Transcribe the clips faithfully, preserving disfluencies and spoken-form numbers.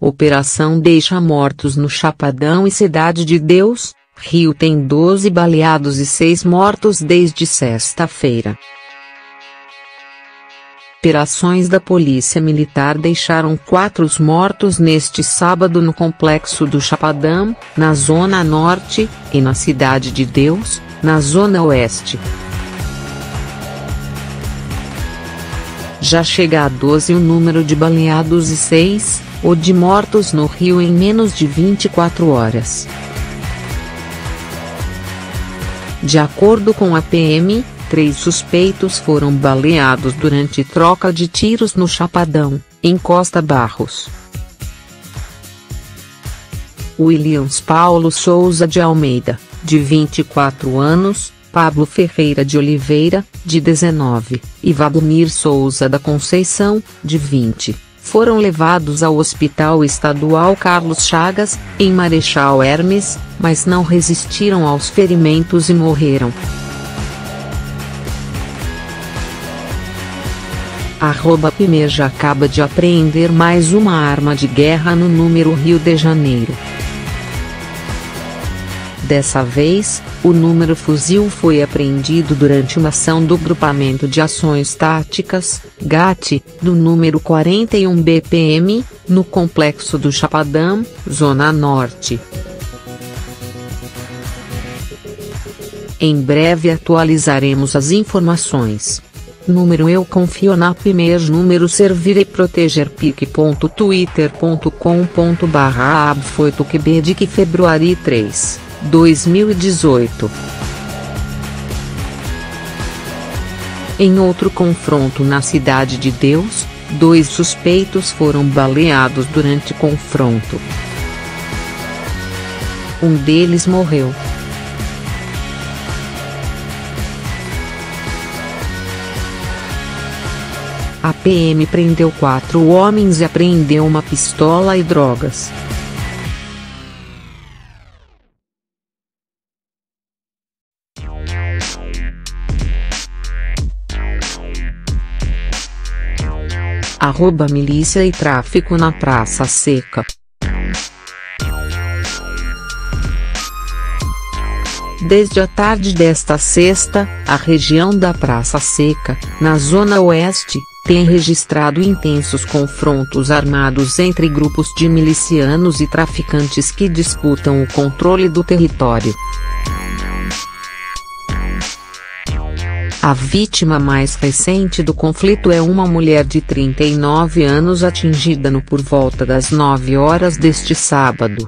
Operação deixa mortos no Chapadão e Cidade de Deus, Rio tem doze baleados e seis mortos desde sexta-feira. Operações da Polícia Militar deixaram quatro mortos neste sábado no complexo do Chapadão, na Zona Norte, e na Cidade de Deus, na Zona Oeste. Já chega a doze o número de baleados e seis, ou de mortos no Rio em menos de vinte e quatro horas. De acordo com a P M, três suspeitos foram baleados durante troca de tiros no Chapadão, em Costa Barros. Willians Paulo Souza de Almeida, de vinte e quatro anos, Pablo Ferreira de Oliveira, de dezenove, e Vladimir Souza da Conceição, de vinte, foram levados ao Hospital Estadual Carlos Chagas, em Marechal Hermes, mas não resistiram aos ferimentos e morreram. Arroba Pimeja acaba de apreender mais uma arma de guerra no número Rio de Janeiro. Dessa vez, o número fuzil foi apreendido durante uma ação do Grupamento de Ações Táticas, GAT, do número quarenta e um B P M, no complexo do Chapadão, Zona Norte. Em breve atualizaremos as informações. Número eu confio na Pimeja. Número servir e proteger pic ponto twitter ponto com ponto barra ab foi do Q B de que Februário três, dois mil e dezoito. Em outro confronto na Cidade de Deus, dois suspeitos foram baleados durante confronto. Um deles morreu. A P M prendeu quatro homens e apreendeu uma pistola e drogas. Arroba milícia e tráfico na Praça Seca. Desde a tarde desta sexta, a região da Praça Seca, na Zona Oeste, tem registrado intensos confrontos armados entre grupos de milicianos e traficantes que disputam o controle do território. A vítima mais recente do conflito é uma mulher de trinta e nove anos atingida no por volta das nove horas deste sábado.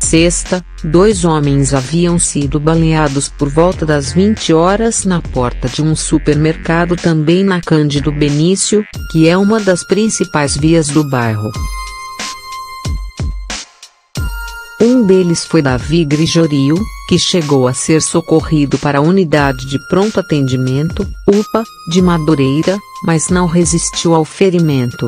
Sexta, dois homens haviam sido baleados por volta das vinte horas na porta de um supermercado também na Cândido Benício, que é uma das principais vias do bairro. Um deles foi Davi Grigório, que chegou a ser socorrido para a unidade de pronto atendimento, U P A, de Madureira, mas não resistiu ao ferimento.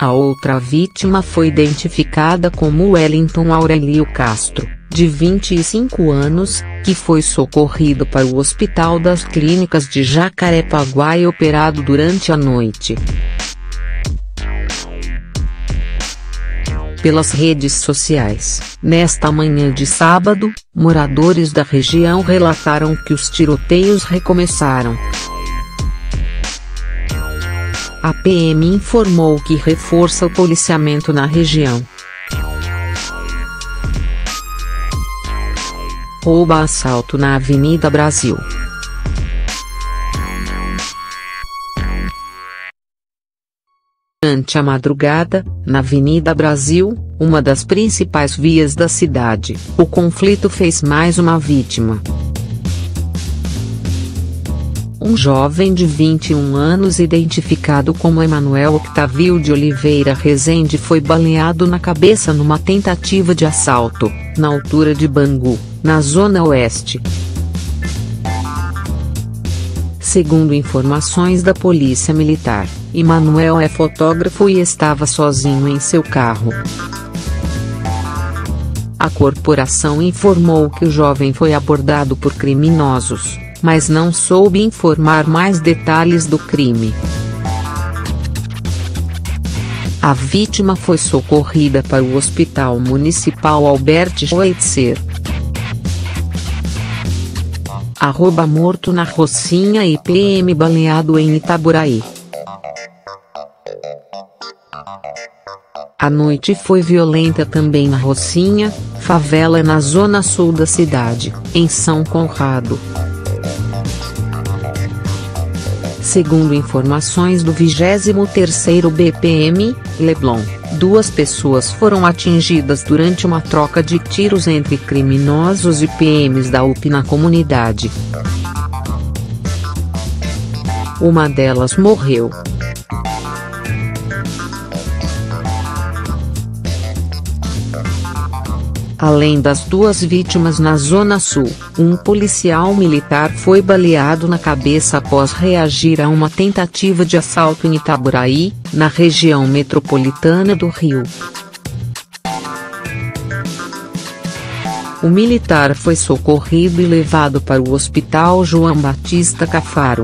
A outra vítima foi identificada como Wellington Aurelio Castro, de vinte e cinco anos, que foi socorrido para o Hospital das Clínicas de Jacarepaguá e operado durante a noite. Pelas redes sociais, nesta manhã de sábado, moradores da região relataram que os tiroteios recomeçaram. A P M informou que reforça o policiamento na região. Rouba assalto na Avenida Brasil. Durante a madrugada, na Avenida Brasil, uma das principais vias da cidade, o conflito fez mais uma vítima. Um jovem de vinte e um anos identificado como Emanuel Otávio de Oliveira Rezende foi baleado na cabeça numa tentativa de assalto, na altura de Bangu, na Zona Oeste. Segundo informações da Polícia Militar, Emanuel é fotógrafo e estava sozinho em seu carro. A A corporação informou que o jovem foi abordado por criminosos, mas não soube informar mais detalhes do crime. A vítima foi socorrida para o Hospital Municipal Albert Schweitzer. Arroba morto na Rocinha e P M baleado em Itaboraí. A noite foi violenta também na Rocinha, favela na zona sul da cidade, em São Conrado. Segundo informações do vigésimo terceiro B P M, Leblon, duas pessoas foram atingidas durante uma troca de tiros entre criminosos e P Ms da U P na comunidade. Uma delas morreu. Além das duas vítimas na Zona Sul, um policial militar foi baleado na cabeça após reagir a uma tentativa de assalto em Itaboraí, na região metropolitana do Rio. O militar foi socorrido e levado para o Hospital João Batista Cafaro.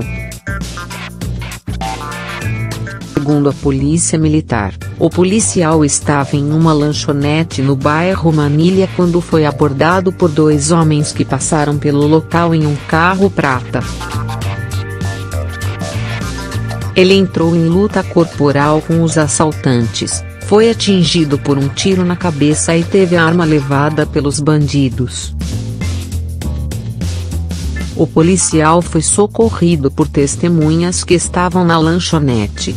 Segundo a polícia militar, o policial estava em uma lanchonete no bairro Manilha quando foi abordado por dois homens que passaram pelo local em um carro prata. Ele entrou em luta corporal com os assaltantes, foi atingido por um tiro na cabeça e teve a arma levada pelos bandidos. O policial foi socorrido por testemunhas que estavam na lanchonete.